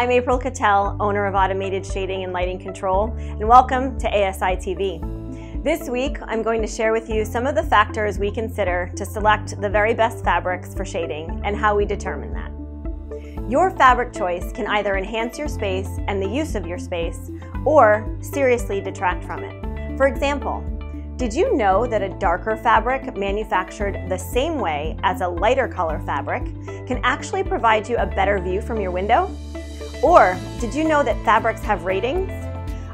I'm April Kettelle, owner of Automated Shading and Lighting Control, and welcome to ASI TV. This week, I'm going to share with you some of the factors we consider to select the very best fabrics for shading and how we determine that. Your fabric choice can either enhance your space and the use of your space, or seriously detract from it. For example, did you know that a darker fabric manufactured the same way as a lighter color fabric can actually provide you a better view from your window? Or did you know that fabrics have ratings?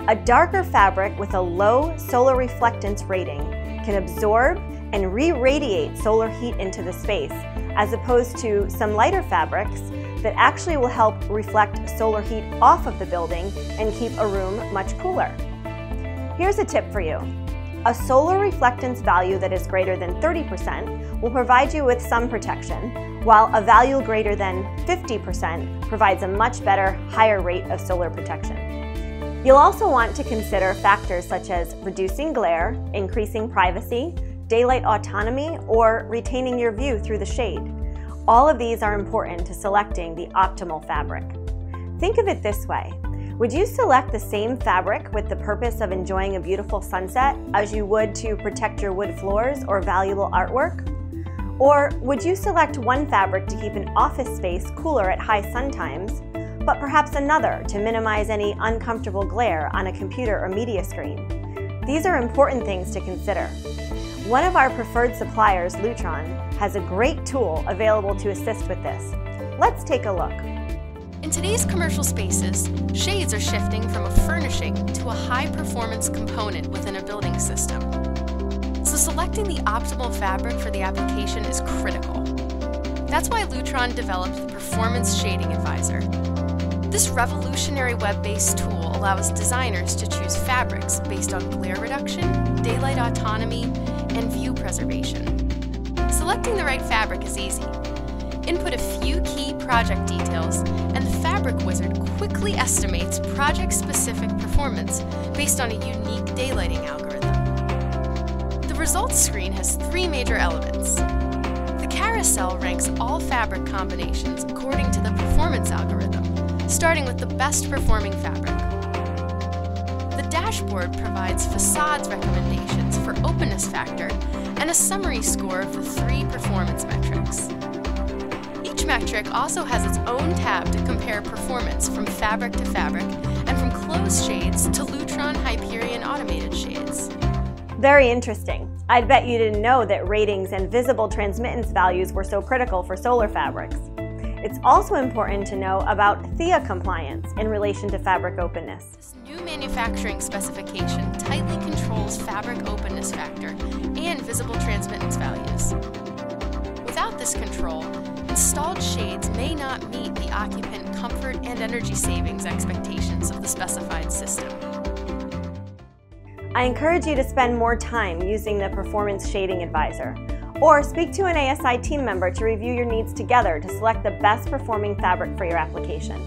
A darker fabric with a low solar reflectance rating can absorb and re-radiate solar heat into the space, as opposed to some lighter fabrics that actually will help reflect solar heat off of the building and keep a room much cooler. Here's a tip for you. A solar reflectance value that is greater than 30% will provide you with some protection, while a value greater than 50% provides a much better, higher rate of solar protection. You'll also want to consider factors such as reducing glare, increasing privacy, daylight autonomy, or retaining your view through the shade. All of these are important to selecting the optimal fabric. Think of it this way. Would you select the same fabric with the purpose of enjoying a beautiful sunset as you would to protect your wood floors or valuable artwork? Or would you select one fabric to keep an office space cooler at high sun times, but perhaps another to minimize any uncomfortable glare on a computer or media screen? These are important things to consider. One of our preferred suppliers, Lutron, has a great tool available to assist with this. Let's take a look. In today's commercial spaces, shades are shifting from a furnishing to a high-performance component within a building system. So selecting the optimal fabric for the application is critical. That's why Lutron developed the Performance Shading Advisor. This revolutionary web-based tool allows designers to choose fabrics based on glare reduction, daylight autonomy, and view preservation. Selecting the right fabric is easy. Input a few key project details, and the Fabric Wizard quickly estimates project-specific performance based on a unique daylighting algorithm. The results screen has three major elements. The carousel ranks all fabric combinations according to the performance algorithm, starting with the best-performing fabric. The dashboard provides facades recommendations for openness factor and a summary score of the three performance metrics. Each metric also has its own tab to compare performance from fabric to fabric and from closed shades to Lutron Hyperion automated shades. Very interesting. I'd bet you didn't know that ratings and visible transmittance values were so critical for solar fabrics. It's also important to know about THEIA compliance in relation to fabric openness. This new manufacturing specification tightly controls fabric openness factor and visible transmittance values. Without this control, installed shades may not meet the occupant comfort and energy savings expectations of the specified system. I encourage you to spend more time using the Performance Shading Advisor, or speak to an ASI team member to review your needs together to select the best performing fabric for your application.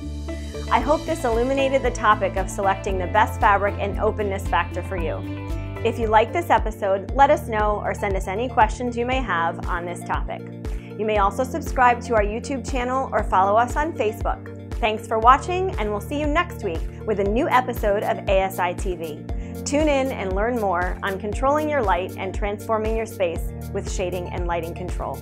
I hope this illuminated the topic of selecting the best fabric and openness factor for you. If you like this episode, let us know or send us any questions you may have on this topic. You may also subscribe to our YouTube channel or follow us on Facebook. Thanks for watching, and we'll see you next week with a new episode of ASI TV. Tune in and learn more on controlling your light and transforming your space with shading and lighting control.